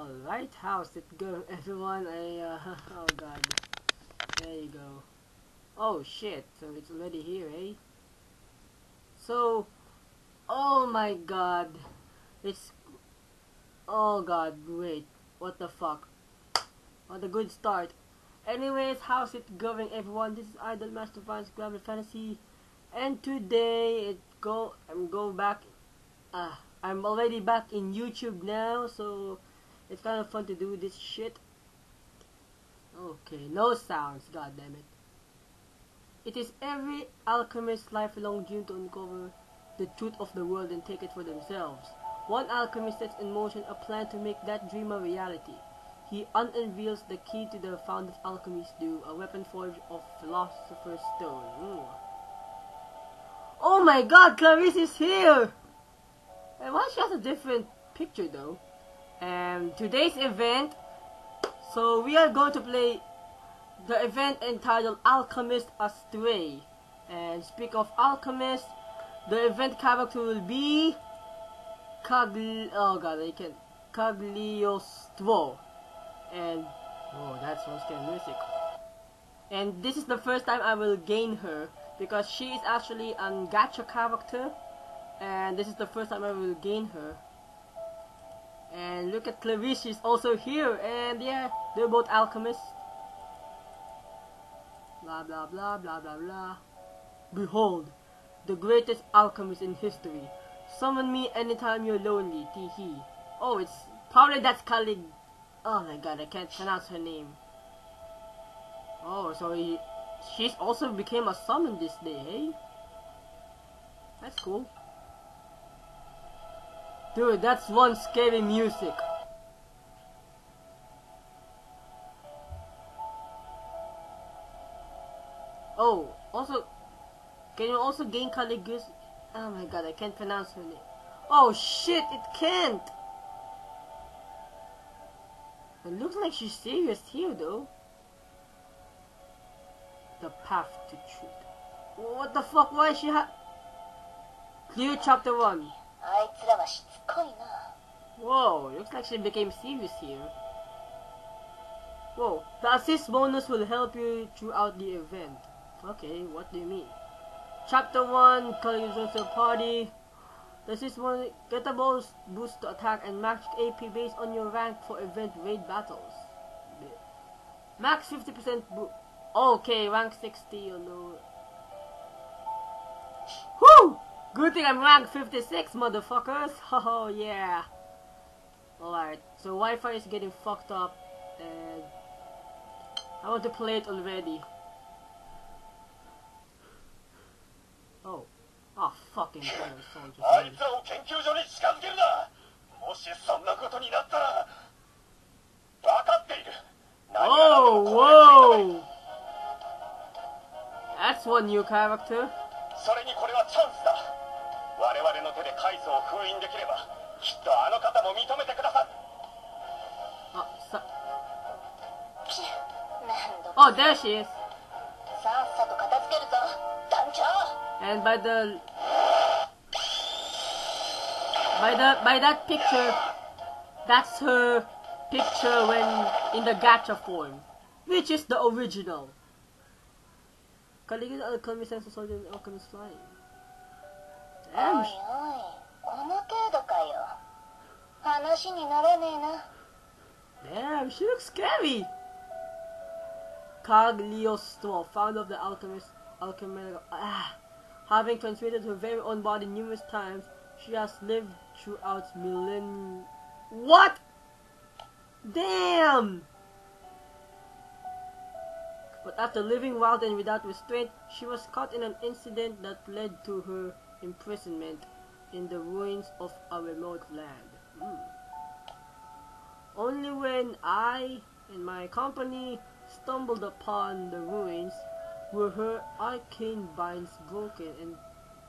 Alright, how's it go, everyone? Oh god. There you go. Oh shit, so it's already here, eh? So, oh my god. It's, oh god, wait. What the fuck? What a good start. Anyways, how's it going, everyone? This is Idolmaster Vines, Granblue Fantasy, and today I'm already back in YouTube now, so it's kind of fun to do this shit. Okay, no sounds, god damn it. It is every alchemist's lifelong dream to uncover the truth of the world and take it for themselves. One alchemist sets in motion a plan to make that dream a reality. He unveils the key to the found of alchemy's dew, a weapon forged of philosopher's stone. Oh my god, Clavis is here! And why she has a different picture though? And today's event, so we are going to play the event entitled Alchemist Astray. And speak of alchemist, the event character will be Cagliostro. And oh, that's one scary music. And this is the first time I will gain her, because she is actually a gacha character, and this is the first time I will gain her. And look at Clavis, she's also here, and yeah, they're both alchemists. Blah blah blah blah blah blah. Behold, the greatest alchemist in history. Summon me anytime you're lonely, teehee. Oh, it's probably that's Calig. Oh my god, I can't pronounce her name. Oh, so she's also became a summon this day, eh? That's cool. Dude, that's one scary music. Oh, also, can you also gain Caligula? Oh my god, I can't pronounce her name. Oh shit, it can't! It looks like she's serious here though. The path to truth. What the fuck, why she ha- Clear chapter 1. Whoa, looks like she became serious here. Whoa, the assist bonus will help you throughout the event. Okay, what do you mean? Chapter 1, Caligula's party. Does this one get a boost to attack and max AP based on your rank for event raid battles? Max 50% boost. Okay, rank 60 or lower. Whoo! Good thing I'm rank 56, motherfuckers! Oh yeah! Alright, so Wi-Fi is getting fucked up and I want to play it already. Oh. Oh, fucking soldier. Oh, whoa! That's one new character. Oh, there she is. And by that picture, that's her picture when in the gacha form, which is the original. Caligula Alchemist and Soldier and Alchemist Flying. Damn. Damn, she looks scary. Cagliostro, founder of the Alchemy. Having transmitted her very own body numerous times, she has lived throughout millennia. What? Damn! But after living wild and without restraint, she was caught in an incident that led to her imprisonment in the ruins of a remote land. Only when I and my company stumbled upon the ruins, were her arcane binds broken and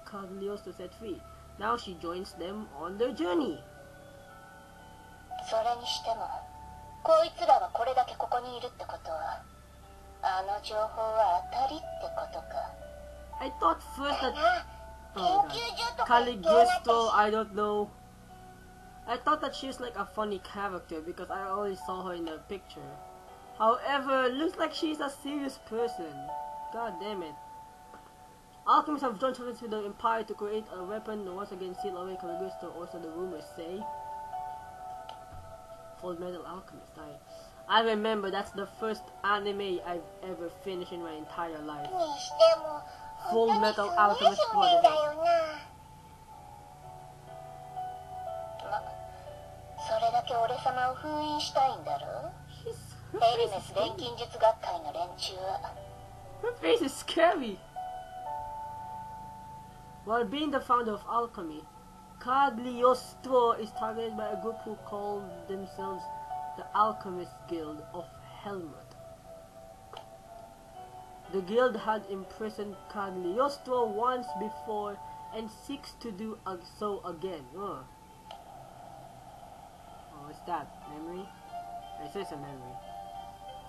Cagliostro set free. Now she joins them on their journey. I thought first that Cagliostro, I don't know. I thought that she was like a funny character because I always saw her in the picture. However, looks like she's a serious person. God damn it. Alchemists have joined forces with the Empire to create a weapon to once again seal away Cagliostro, or so the rumors say. Full Metal Alchemist. I remember that's the first anime I've ever finished in my entire life. Full Metal Alchemist. Her face is scary. While being the founder of alchemy, Cagliostro is targeted by a group who call themselves the Alchemist's Guild of Helmut. The guild had imprisoned Cagliostro once before and seeks to do so again. Oh, what's that? Memory? It says a memory.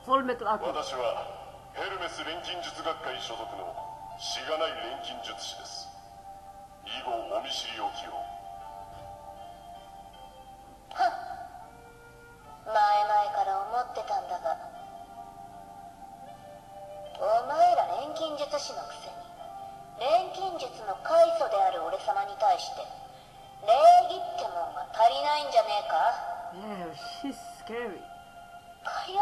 Full Metal Alchemist. Yeah, she's scary. Hmm.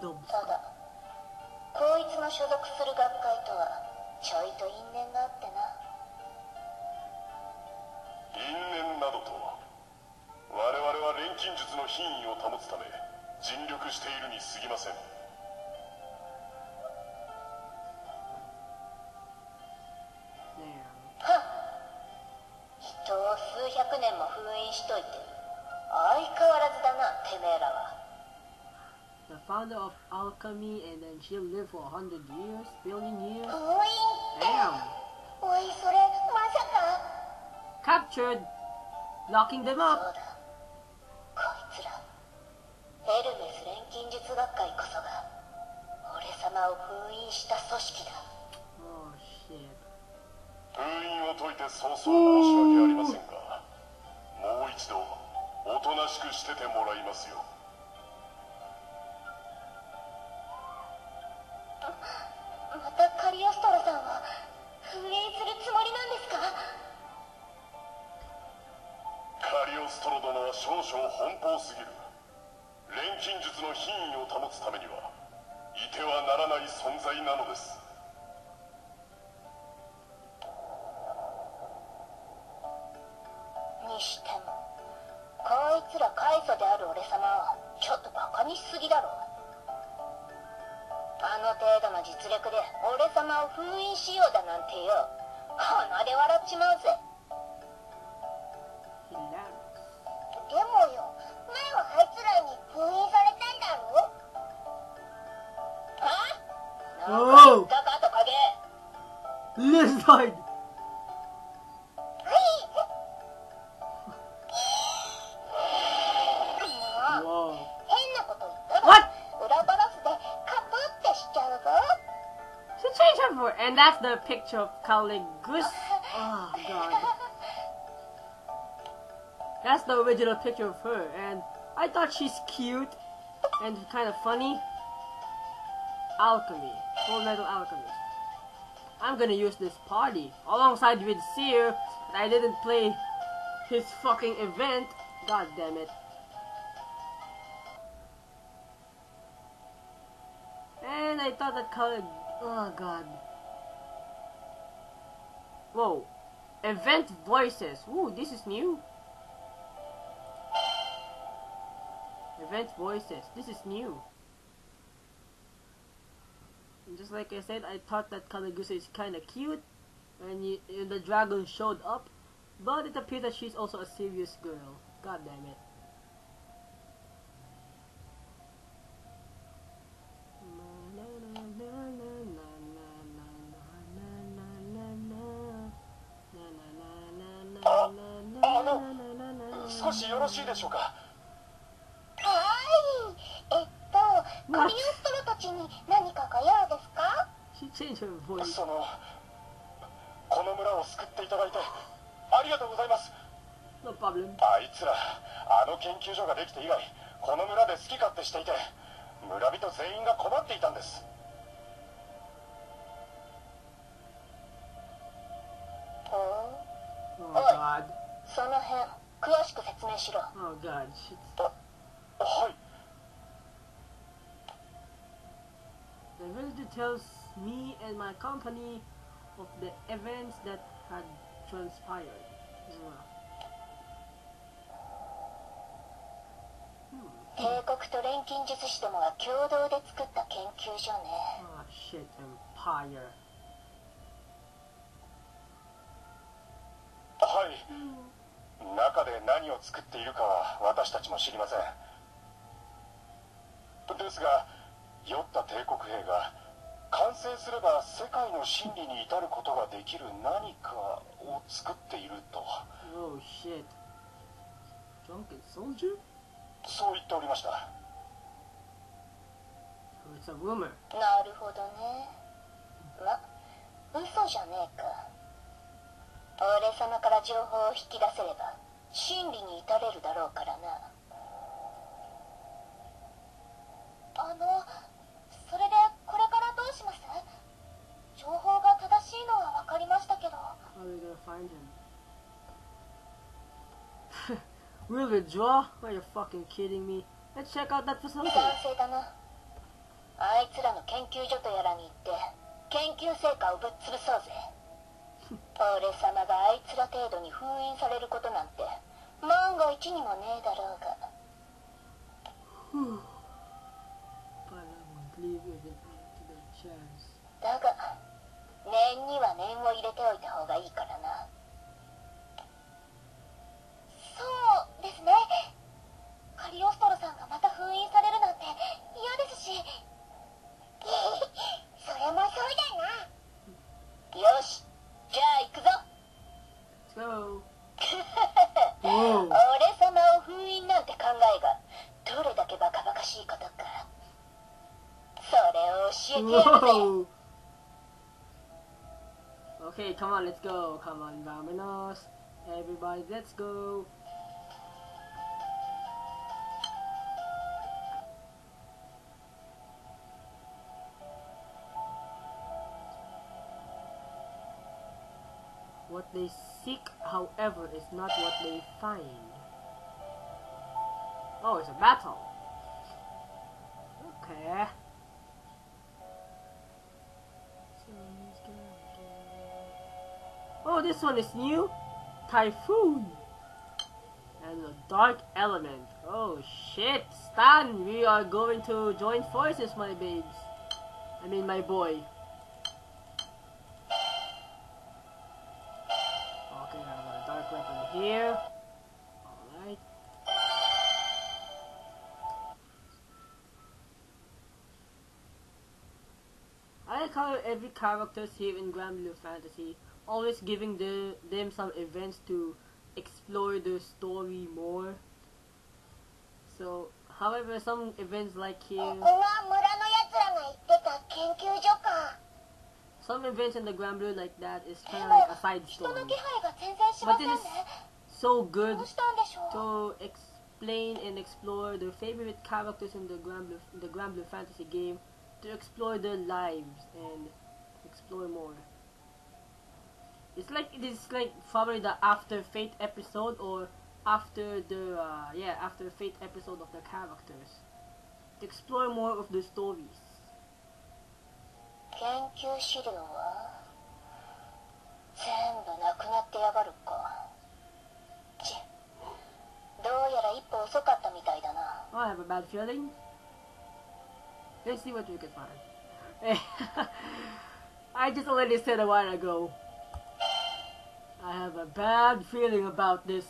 No. The founder of alchemy, and then she'll live for 100 years, billion years. Damn. Captured. Locking them up. Oh shit. Oh! Lizard! And that's the picture of Cagliostro. Oh god. That's the original picture of her, and I thought she's cute and kind of funny. Alchemy. Full Metal Alchemy. I'm gonna use this party alongside with Seer, but I didn't play his fucking event. God damn it. And I thought that Cagliostro. Oh god. Whoa. Event voices. Ooh, this is new. Event voices. This is new. And just like I said, I thought that Cagliostro is kinda cute when the dragon showed up, but it appears that she's also a serious girl. God damn it. voice. No problem. Oh God. Oh God. The village tells me and my company of the events that had transpired. Oh shit, empire. Oh shit. Drunken soldier? Oh, it's a rumor. How are we gonna find him? We'll withdraw? Are you fucking kidding me? Let's check out that facility. But I won't leave it to the chance. Let's go. Whoa. Whoa. Okay, come on, let's go. Come on, Vaminos. Everybody, let's go. What they seek, however, is not what they find. Oh, it's a battle. Okay. Oh, this one is new. Typhoon. And the dark element. Oh shit, Stan, we are going to join forces, my babes. I mean, my boy. Okay, I got a dark weapon here. Alright. I call every character here in Granblue Fantasy, always giving them some events to explore the story more. So, however, some events like here... Some events in the Granblue like that is kind of like a side story. But this is so good to explain and explore the favorite characters in the Granblue Fantasy game, to explore their lives and explore more. It's like probably the after fate episode or after the after fate episode of the characters, to explore more of the stories. Oh, I have a bad feeling. Let's see what we can find. I just already said a while ago. I have a bad feeling about this.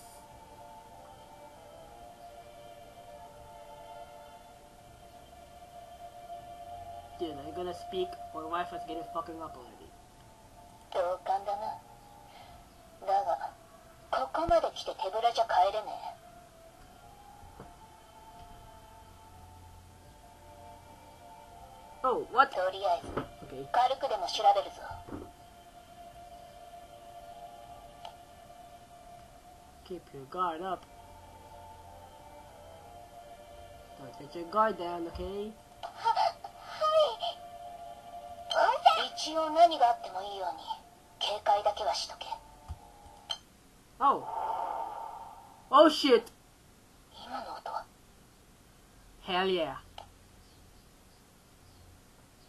Dude, are you gonna speak? My wife is getting fucking up already. Oh, what? Keep your guard up. Don't let your guard down, okay? Oh. Oh shit. Hell yeah.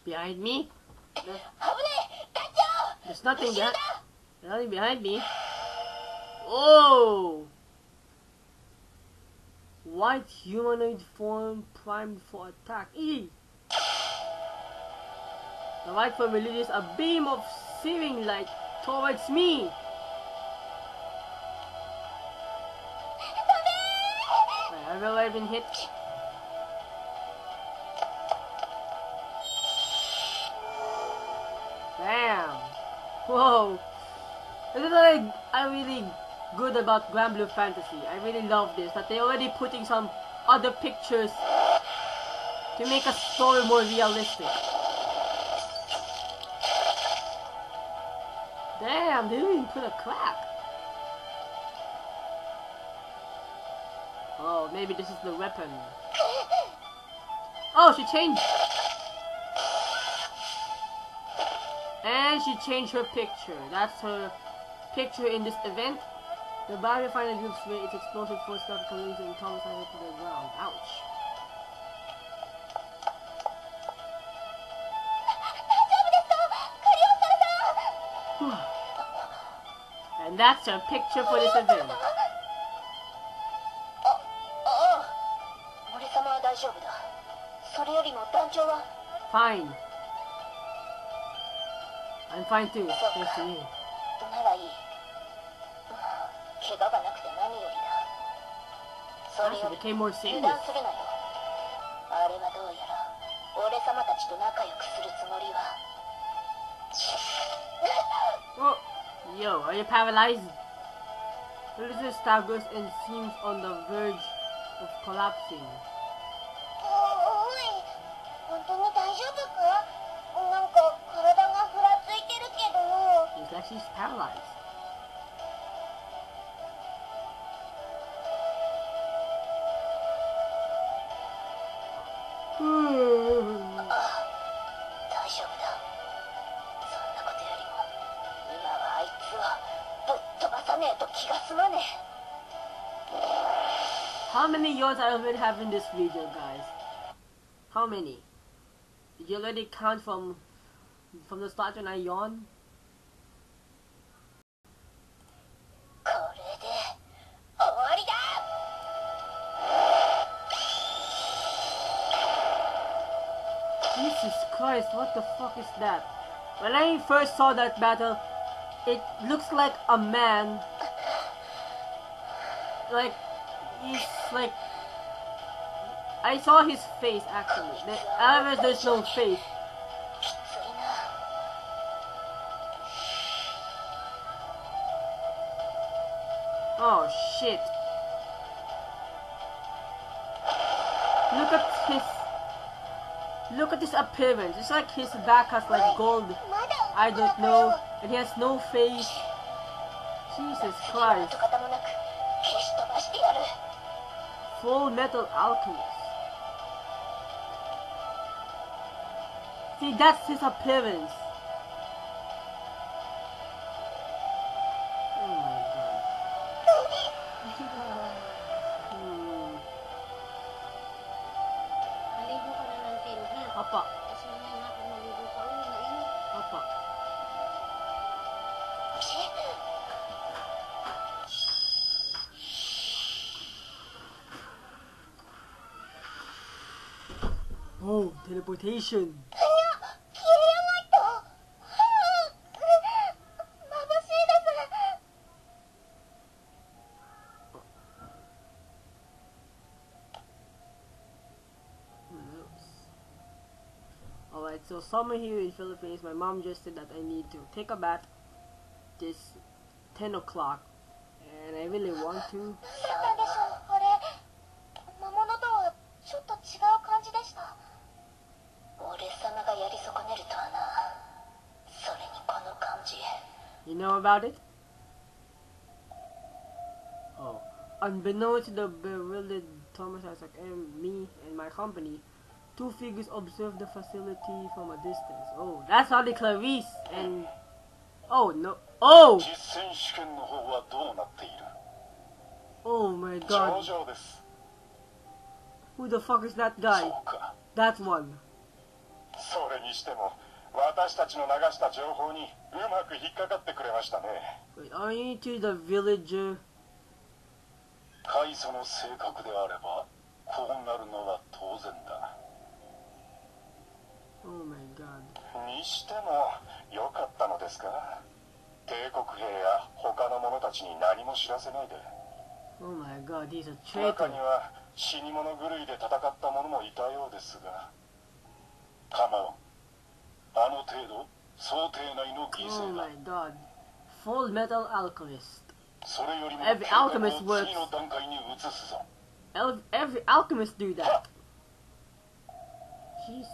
Behind me? There's nothing behind. There's nothing behind me. Oh! White humanoid form primed for attack. E! The white form releases a beam of searing light towards me. I've already been hit. Damn! Whoa! This is what I'm really good about Granblue Fantasy. I really love this, that they're already putting some other pictures to make a story more realistic. Damn, they didn't even put a crack. Oh, maybe this is the weapon. Oh, she changed. And she changed her picture. That's her picture in this event. The battery finally groups where its explosive force started collision and Thomas Isaac to the ground. Ouch. And that's her picture for this event. Fine. I'm fine too, thanks to you. Actually, became more serious. Oh, yo, are you paralyzed? Releases Stagos and seems on the verge of collapsing. It's like she's paralyzed. How many yawns I already have in this video, guys? How many? Did you already count from the start when I yawned? Jesus Christ, what the fuck is that? When I first saw that battle, it looks like a man. Like, he's like... I saw his face actually. However, there's no face. Oh shit. Look at his appearance. It's like his back has like gold. I don't know. And he has no face. Jesus Christ. Full Metal Alchemist. See, that's his appearance. Oh my god. Apa? Apa? Oh, teleportation. So summer here in Philippines, my mom just said that I need to take a bath this 10 o'clock and I really want to. You know about it? Oh. Unbeknownst to the bewildered Thomas Isaac and me and my company, two figures observed the facility from a distance. Oh, that's Audi Clarisse and... Oh, no. Oh! Oh my god. Who the fuck is that guy? That one. Wait, are you to the villager? Oh my god. Oh my god, he's a traitor. Oh my god. Full Metal Alchemist. Every alchemist works. Every alchemist do that. Jesus.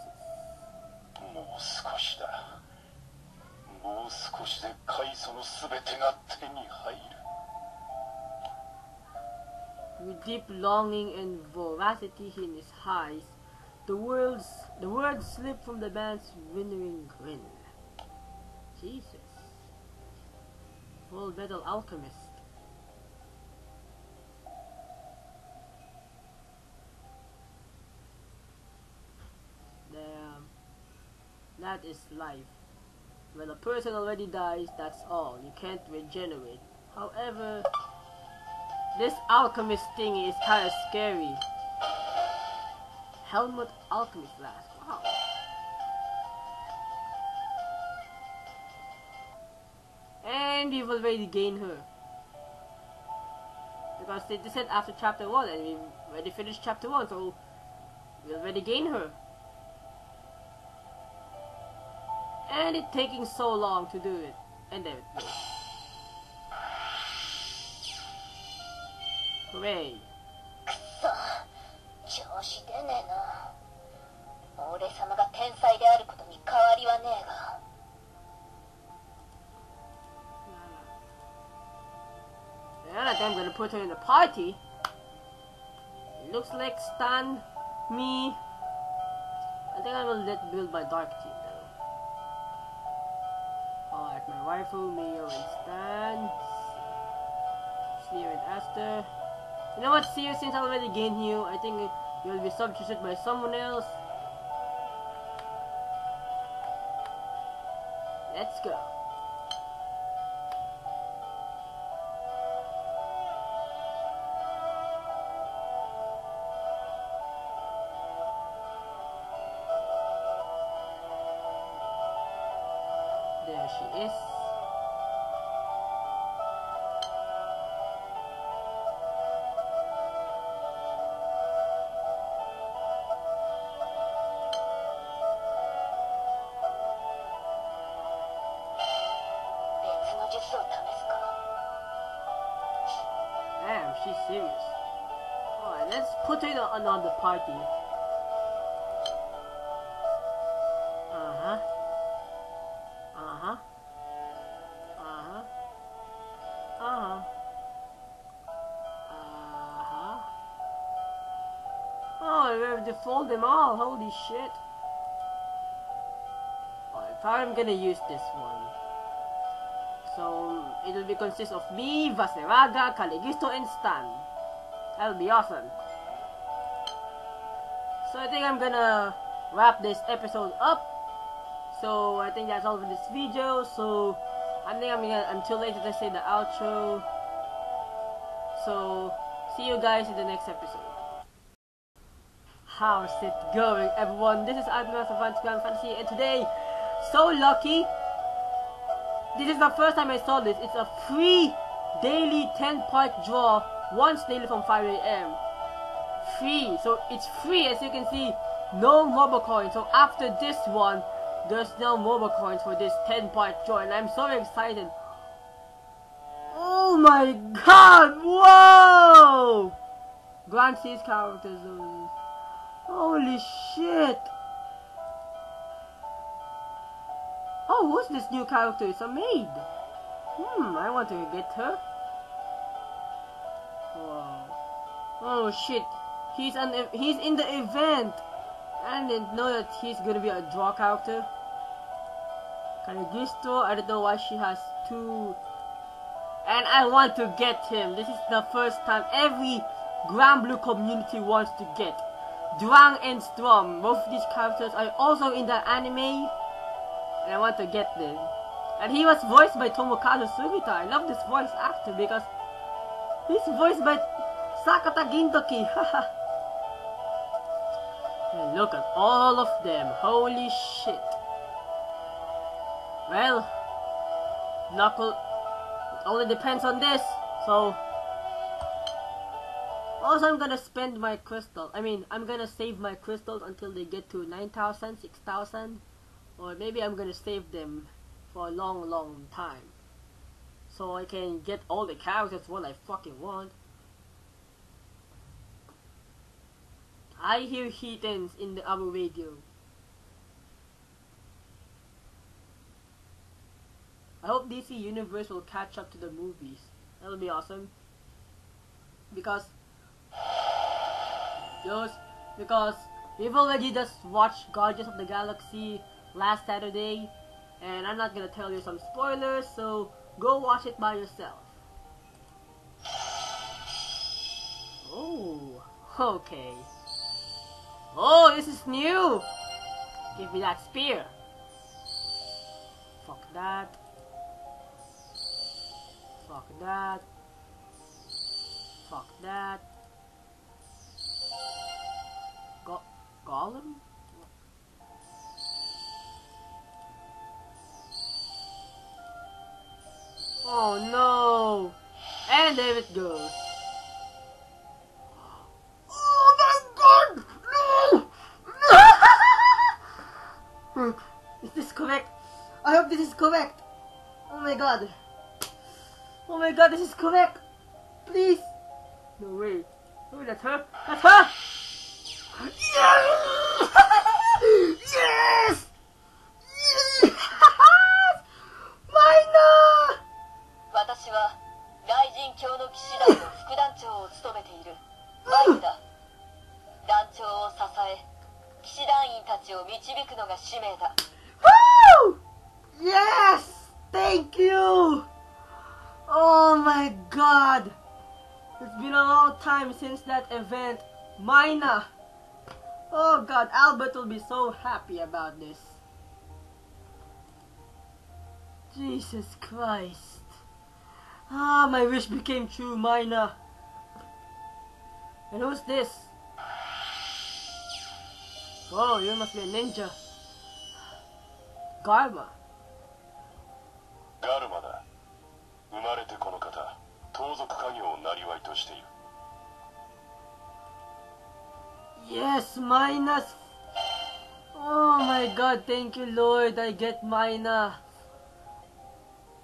With deep longing and voracity in his eyes, the words slip from the man's winnowing grin. Jesus. Full Metal Alchemist. Damn. That is life. When a person already dies, that's all. You can't regenerate. However, this alchemist thing is kind of scary. Helmut Alchemy Blast. Wow. And we've already gained her. Because they said after chapter 1 and we've already finished chapter 1, so we already gained her. And it's taking so long to do it. And there it goes. Hooray. Yeah, like I'm gonna put her in a party. It looks like Stan, me. I think I will let build my dark team now. Alright, my rifle, Leo and Stan. Seer and Aster. You know what, Seer, since I already gained you, I think you'll be substituted by someone else. Let's go. There she is. Damn, she's serious. Alright, let's put in another party. Uh-huh. Uh-huh. Uh-huh. Uh-huh. Uh-huh. Oh, we have to fold them all, holy shit. Alright, I'm gonna use this one. So, it will be consist of me, Vaserada, Cagliostro, and Stan. That'll be awesome. So I think I'm gonna wrap this episode up. So I think that's all for this video. So I think I'm gonna, until later to say the outro. So see you guys in the next episode. How's it going, everyone? This is Idolmaster Vines, Granblue Fantasy, and today, so lucky. This is the first time I saw this. It's a free daily 10-part draw, once daily from 5 AM. Free, so it's free, as you can see, no mobile coins. So after this one, there's no mobile coins for this 10-part draw, and I'm so excited. Oh my god, whoa! Grand Seas characters, holy shit! Oh, who's this new character? It's a maid. I want to get her. Wow. Oh shit. He's in the event. I didn't know that he's gonna be a draw character. Cagliostro, I don't know why she has two. And I want to get him. This is the first time every Granblue community wants to get. Drang and Strom. Both of these characters are also in the anime. And I want to get them. And he was voiced by Tomokazu Sugita. I love this voice actor because he's voiced by Sakata Gintoki. And look at all of them. Holy shit. Well, Knuckle only depends on this, so also I'm gonna spend my crystal. I mean, I'm gonna save my crystals until they get to 9,000, 6,000, or maybe I'm gonna save them for a long, long time, so I can get all the characters what I fucking want. I hear heathens in the other radio. I hope DC Universe will catch up to the movies. That'll be awesome. Because we've already just watched Guardians of the Galaxy last Saturday, and I'm not gonna tell you some spoilers, so go watch it by yourself. Oh, okay. Oh, this is new! Give me that spear. Fuck that. Fuck that. Fuck that. Golem? Oh no! And there it goes. Oh my god! No! Is this correct? I hope this is correct. Oh my god. Oh my god, this is correct! Please! No way. Oh, that's her! That's her! Yes! Yes! Yes! Mina! Yes! Thank you! Oh my god! It's been a long time since that event. Mina! Oh god, Albert will be so happy about this. Jesus Christ. Ah, my wish became true, Mina. And who's this? Oh, you must be a ninja. Garma. Garma. 生まれてこの方、盗賊家業を生業としている。Yes, Mina. Oh my god, thank you Lord, I get Mina.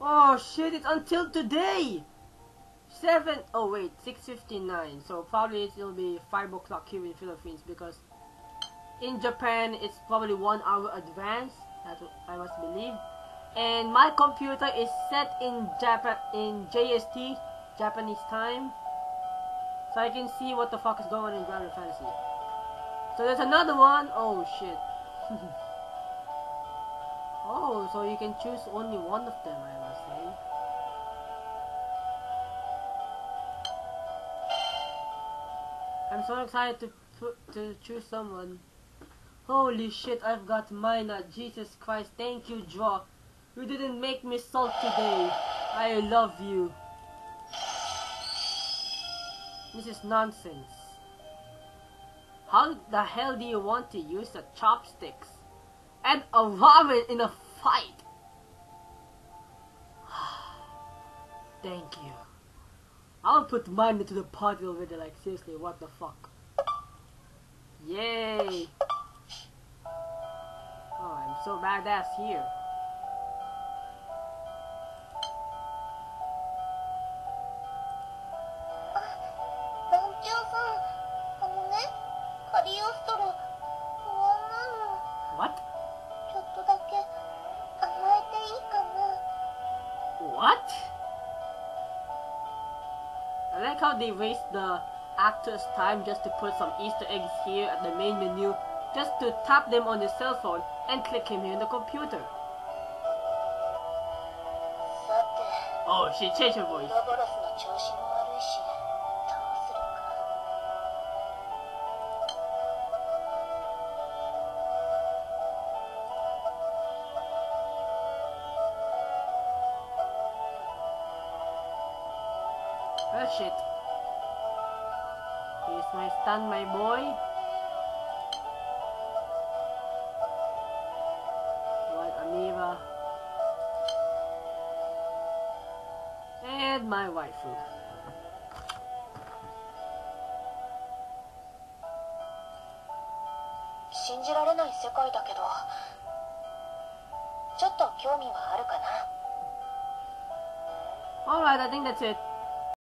Oh shit, it's until today. 6:59. So probably it'll be 5 o'clock here in Philippines because in Japan it's probably 1 hour advance. That's what I must believe. And my computer is set in JST, Japanese time, so I can see what the fuck is going on in Granblue Fantasy. So there's another one. Oh shit. Oh, so you can choose only one of them, I must say. I'm so excited to choose someone. Holy shit, I've got Mina. Jesus Christ, thank you, Draw. You didn't make me salt today. I love you. This is nonsense. How the hell do you want to use the chopsticks and a ramen in a fight? Thank you. I'll put mine into the party already, like seriously, what the fuck? Yay! Oh, I'm so badass here. What? What? I like how they waste the actor's time just to put some Easter eggs here at the main menu, just to tap them on your cell phone and click him here on the computer. Oh, she changed her voice. Oh shit. Here's my stand, my boy. What amoeba. And my waifu. Alright, I think that's it.